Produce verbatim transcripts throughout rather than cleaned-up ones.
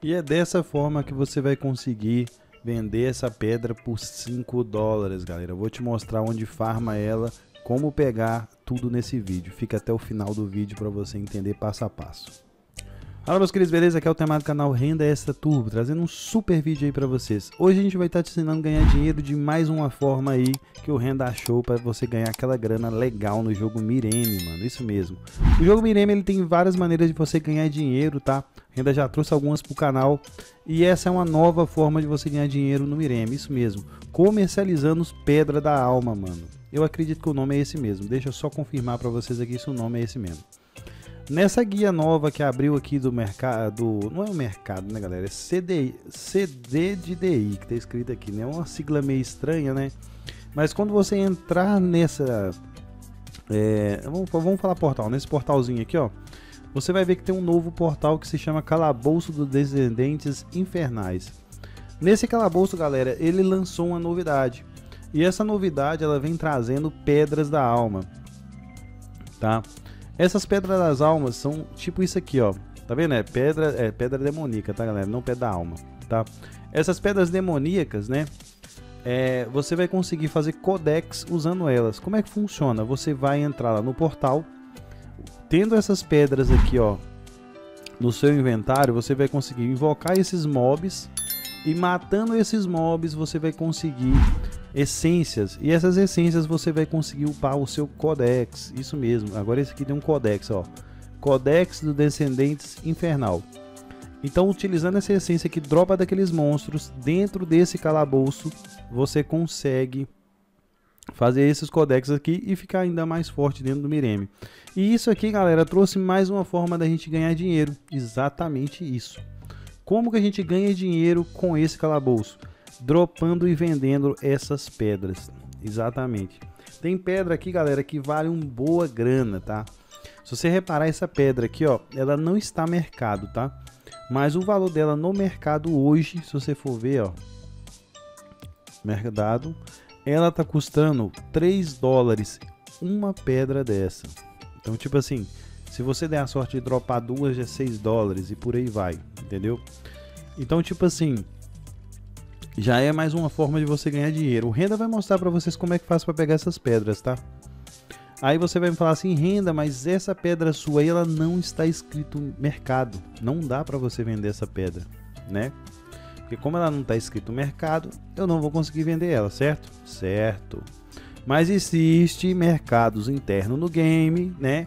E é dessa forma que você vai conseguir vender essa pedra por cinco dólares, galera. Eu vou te mostrar onde farma ela, como pegar tudo nesse vídeo. Fica até o final do vídeo para você entender passo a passo. Fala, meus queridos, beleza? Aqui é o tema do canal Renda Extra Turbo, trazendo um super vídeo aí pra vocês. Hoje a gente vai estar te ensinando a ganhar dinheiro de mais uma forma aí que o Renda achou pra você ganhar aquela grana legal no jogo Mireme, mano, isso mesmo. O jogo Mireme, ele tem várias maneiras de você ganhar dinheiro, tá? Renda já trouxe algumas pro canal e essa é uma nova forma de você ganhar dinheiro no Mireme, isso mesmo. Comercializando os pedras da alma, mano. Eu acredito que o nome é esse mesmo, deixa eu só confirmar pra vocês aqui se o nome é esse mesmo. Nessa guia nova que abriu aqui do mercado, não é o mercado, né, galera, é C D, C D de D I que tá escrito aqui, né, uma sigla meio estranha, né, mas quando você entrar nessa, é, vamos, vamos falar portal, nesse portalzinho aqui, ó, você vai ver que tem um novo portal que se chama Calabouço dos Descendentes Infernais. Nesse calabouço, galera, ele lançou uma novidade, e essa novidade, ela vem trazendo pedras da alma, tá? Essas pedras das almas são tipo isso aqui, ó. Tá vendo? É pedra, é pedra demoníaca, tá, galera? Não pedra da alma, tá? Essas pedras demoníacas, né? É, você vai conseguir fazer codex usando elas. Como é que funciona? Você vai entrar lá no portal. Tendo essas pedras aqui, ó, no seu inventário, você vai conseguir invocar esses mobs. E matando esses mobs, você vai conseguir essências, e essas essências você vai conseguir upar o seu codex, isso mesmo. Agora esse aqui tem um codex, ó, codex do descendentes infernal. Então, utilizando essa essência que dropa daqueles monstros dentro desse calabouço, você consegue fazer esses codex aqui e ficar ainda mais forte dentro do Mireme. E isso aqui, galera, trouxe mais uma forma da gente ganhar dinheiro, exatamente isso. Como que a gente ganha dinheiro com esse calabouço? Dropando e vendendo essas pedras, exatamente. Tem pedra aqui, galera, que vale uma boa grana, tá? Se você reparar, essa pedra aqui, ó, ela não está mercado, tá? Mas o valor dela no mercado hoje, se você for ver, ó, mercado, ela tá custando três dólares uma pedra dessa. Então, tipo assim, se você der a sorte de dropar duas, já é seis dólares e por aí vai, entendeu? Então, tipo assim, já é mais uma forma de você ganhar dinheiro. O Renda vai mostrar pra vocês como é que faz pra pegar essas pedras, tá? Aí você vai me falar assim, Renda, mas essa pedra sua aí, ela não está escrito mercado. Não dá pra você vender essa pedra, né? Porque como ela não está escrito mercado, eu não vou conseguir vender ela, certo? Certo. Mas existe mercados internos no game, né?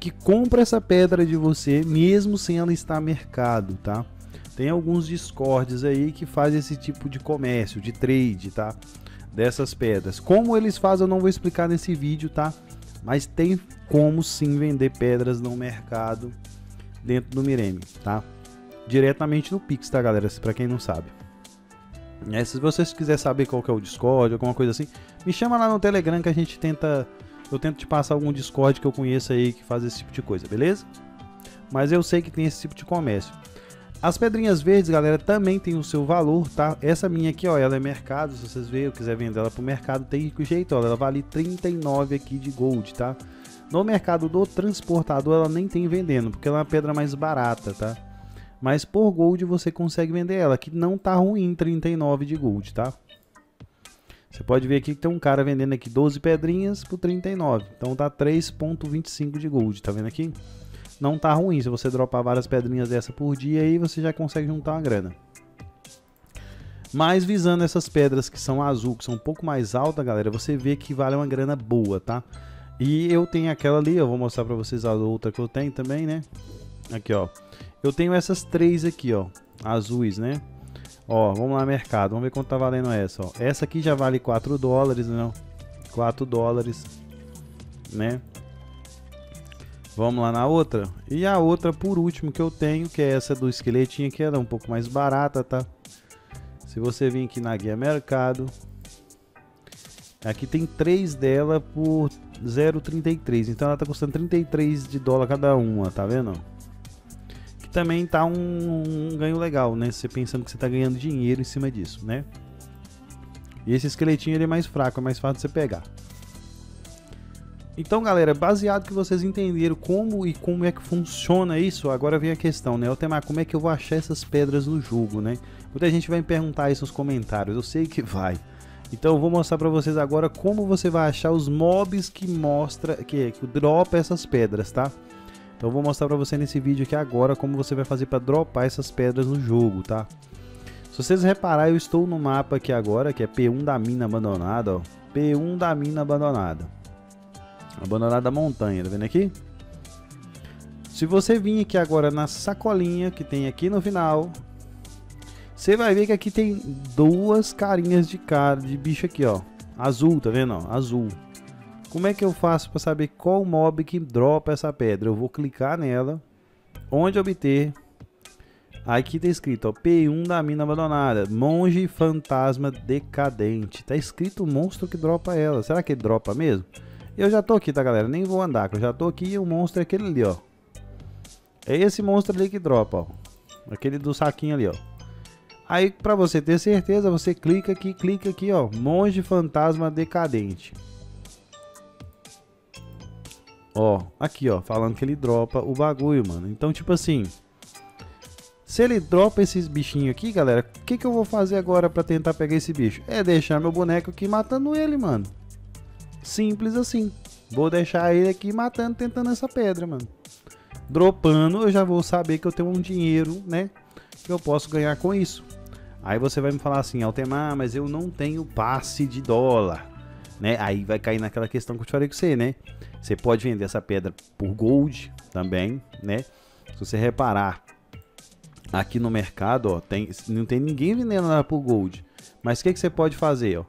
Que compra essa pedra de você, mesmo sem ela estar mercado, tá? Tem alguns discords aí que fazem esse tipo de comércio, de trade, tá? Dessas pedras. Como eles fazem eu não vou explicar nesse vídeo, tá? Mas tem como sim vender pedras no mercado dentro do Mireme, tá? Diretamente no Pix, tá, galera? Pra quem não sabe. E aí, se vocês quiserem saber qual que é o Discord, alguma coisa assim, me chama lá no Telegram que a gente tenta... Eu tento te passar algum Discord que eu conheça aí que faz esse tipo de coisa, beleza? Mas eu sei que tem esse tipo de comércio. As pedrinhas verdes, galera, também tem o seu valor, tá? Essa minha aqui, ó, ela é mercado, se vocês verem, eu quiser vender ela pro mercado, tem jeito, ó, ela vale trinta e nove aqui de gold, tá? No mercado do transportador, ela nem tem vendendo, porque ela é uma pedra mais barata, tá? Mas por gold você consegue vender ela, que não tá ruim, trinta e nove de gold, tá? Você pode ver aqui que tem um cara vendendo aqui doze pedrinhas por trinta e nove, então tá três ponto vinte e cinco de gold, tá vendo aqui? Não tá ruim, se você dropar várias pedrinhas dessa por dia aí, você já consegue juntar uma grana. Mas visando essas pedras que são azul, que são um pouco mais alta, galera, você vê que vale uma grana boa, tá? E eu tenho aquela ali, eu vou mostrar pra vocês a outra que eu tenho também, né? Aqui, ó. Eu tenho essas três aqui, ó, azuis, né? Ó, vamos lá, mercado, vamos ver quanto tá valendo essa, ó. Essa aqui já vale quatro dólares, não? quatro dólares, né? Vamos lá na outra. E a outra, por último, que eu tenho, que é essa do esqueletinho aqui, ela é um pouco mais barata, tá? Se você vir aqui na guia mercado, aqui tem três dela por zero vírgula trinta e três. Então ela tá custando trinta e três de dólar cada uma, tá vendo? Que também tá um, um ganho legal, né? Você pensando que você tá ganhando dinheiro em cima disso, né? E esse esqueletinho ele é mais fraco, é mais fácil de você pegar. Então, galera, baseado que vocês entenderam como e como é que funciona isso, agora vem a questão, né? Otemar, como é que eu vou achar essas pedras no jogo, né? Muita gente vai me perguntar isso nos comentários, eu sei que vai. Então eu vou mostrar pra vocês agora como você vai achar os mobs que mostra, que, que dropa essas pedras, tá? Então eu vou mostrar pra você nesse vídeo aqui agora como você vai fazer pra dropar essas pedras no jogo, tá? Se vocês repararem, eu estou no mapa aqui agora, que é P um da Mina Abandonada, ó. P um da Mina Abandonada. Abandonada da montanha, tá vendo aqui? Se você vir aqui agora na sacolinha que tem aqui no final, você vai ver que aqui tem duas carinhas de cara de bicho aqui, ó. Azul, tá vendo? Ó, azul. Como é que eu faço para saber qual mob que dropa essa pedra? Eu vou clicar nela, onde obter. Aqui tá escrito, ó, P um da Mina Abandonada, monge fantasma decadente. Tá escrito o monstro que dropa ela. Será que ele dropa mesmo? Eu já tô aqui, tá, galera? Nem vou andar, eu já tô aqui e o monstro é aquele ali, ó. É esse monstro ali que dropa, ó. Aquele do saquinho ali, ó. Aí, pra você ter certeza, você clica aqui, clica aqui, ó. Monge fantasma decadente. Ó, aqui, ó. Falando que ele dropa o bagulho, mano. Então, tipo assim... Se ele dropa esses bichinhos aqui, galera, o que que eu vou fazer agora pra tentar pegar esse bicho? É deixar meu boneco aqui matando ele, mano. Simples assim. Vou deixar ele aqui matando, tentando essa pedra, mano. Dropando, eu já vou saber que eu tenho um dinheiro, né, que eu posso ganhar com isso. Aí você vai me falar assim, Altemar, mas eu não tenho passe de dólar, né? Aí vai cair naquela questão que eu te falei com você, né? Você pode vender essa pedra por gold também, né? Se você reparar, aqui no mercado, ó, tem, não tem ninguém vendendo nada por gold. Mas o que que você pode fazer, ó?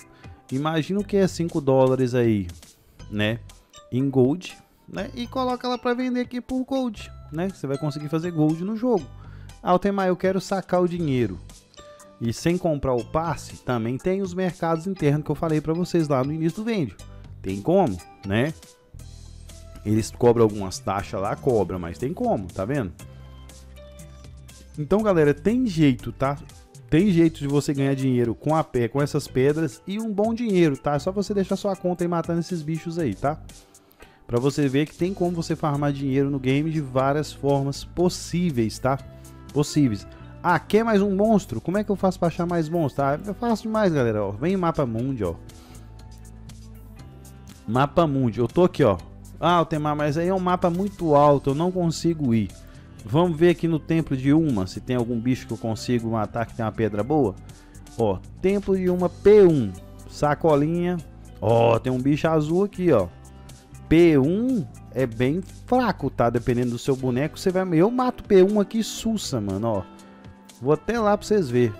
Imagina o que é cinco dólares aí, né? Em gold, né? E coloca ela para vender aqui por gold, né? Você vai conseguir fazer gold no jogo. Ah, Altemar, eu quero sacar o dinheiro. E sem comprar o passe, também tem os mercados internos que eu falei para vocês lá no início do vídeo. Tem como, né? Eles cobram algumas taxas lá, cobram, mas tem como, tá vendo? Então, galera, tem jeito, tá? Tem jeito de você ganhar dinheiro com a pé, com essas pedras e um bom dinheiro, tá? É só você deixar sua conta e matando esses bichos aí, tá? Pra você ver que tem como você farmar dinheiro no game de várias formas possíveis, tá? Possíveis. Ah, quer mais um monstro? Como é que eu faço pra achar mais monstros? Ah, eu faço demais, galera, ó. Vem em Mapa Mundi, ó. Mapa Mundi. Eu tô aqui, ó. Ah, Altemar, mas aí é um mapa muito alto, eu não consigo ir. Vamos ver aqui no Templo de Uma, se tem algum bicho que eu consigo matar que tem uma pedra boa. Ó, Templo de Uma P um, sacolinha. Ó, tem um bicho azul aqui, ó. P um é bem fraco, tá? Dependendo do seu boneco, você vai... Eu mato P um aqui, sussa, mano, ó. Vou até lá pra vocês verem.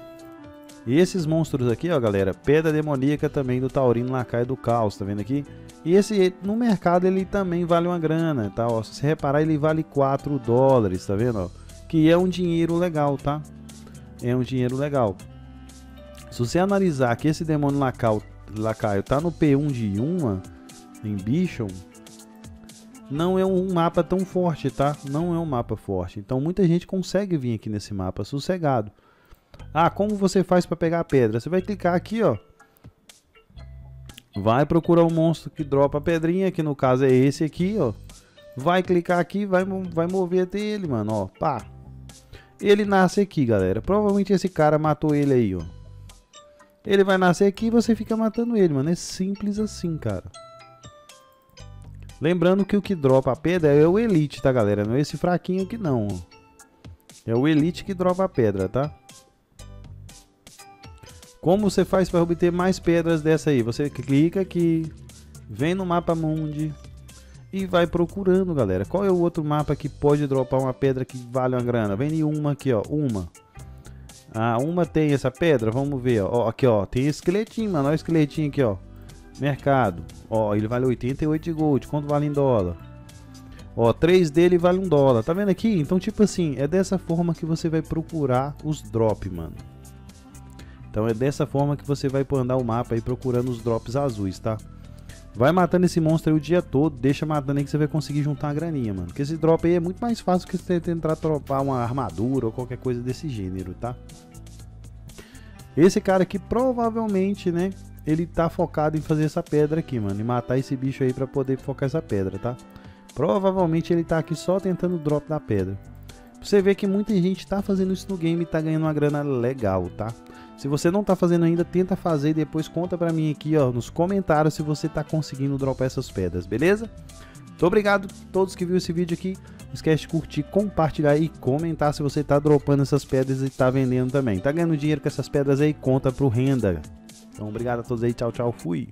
E esses monstros aqui, ó, galera. Pedra demoníaca também do taurino lacaio do caos, tá vendo aqui? E esse, no mercado, ele também vale uma grana, tá? Ó, se você reparar, ele vale quatro dólares, tá vendo? Ó, que é um dinheiro legal, tá? É um dinheiro legal. Se você analisar que esse demônio lacaio, lacaio tá no P um de uma, em Bichon, não é um mapa tão forte, tá? Não é um mapa forte. Então, muita gente consegue vir aqui nesse mapa sossegado. Ah, como você faz para pegar a pedra? Você vai clicar aqui, ó. Vai procurar um monstro que dropa a pedrinha, que no caso é esse aqui, ó. Vai clicar aqui, vai, vai mover até ele, mano, ó. Pá. Ele nasce aqui, galera. Provavelmente esse cara matou ele aí, ó. Ele vai nascer aqui e você fica matando ele, mano. É simples assim, cara. Lembrando que o que dropa a pedra é o Elite, tá, galera? Não é esse fraquinho aqui, não, ó. É o Elite que dropa a pedra, tá? Como você faz para obter mais pedras dessa aí? Você clica aqui, vem no Mapa Mundi e vai procurando, galera. Qual é o outro mapa que pode dropar uma pedra que vale uma grana? Vem em uma aqui, ó. Uma. Ah, uma tem essa pedra? Vamos ver, ó. Aqui, ó. Tem esqueletinho, mano. Olha o esqueletinho aqui, ó. Mercado. Ó, ele vale oitenta e oito de gold. Quanto vale em dólar? Ó, três dele vale um dólar. Tá vendo aqui? Então, tipo assim, é dessa forma que você vai procurar os drops, mano. Então é dessa forma que você vai andar o mapa aí procurando os drops azuis, tá? Vai matando esse monstro aí o dia todo, deixa matando aí que você vai conseguir juntar uma graninha, mano. Porque esse drop aí é muito mais fácil que você tentar dropar uma armadura ou qualquer coisa desse gênero, tá? Esse cara aqui provavelmente, né, ele tá focado em fazer essa pedra aqui, mano, e matar esse bicho aí pra poder focar essa pedra, tá? Provavelmente ele tá aqui só tentando o drop da pedra. Você vê que muita gente tá fazendo isso no game e tá ganhando uma grana legal, tá? Se você não tá fazendo ainda, tenta fazer e depois conta pra mim aqui, ó, nos comentários se você tá conseguindo dropar essas pedras, beleza? Muito obrigado a todos que viram esse vídeo aqui. Não esquece de curtir, compartilhar e comentar se você tá dropando essas pedras e tá vendendo também. Tá ganhando dinheiro com essas pedras aí? Conta pro Renda. Então, obrigado a todos aí. Tchau, tchau. Fui.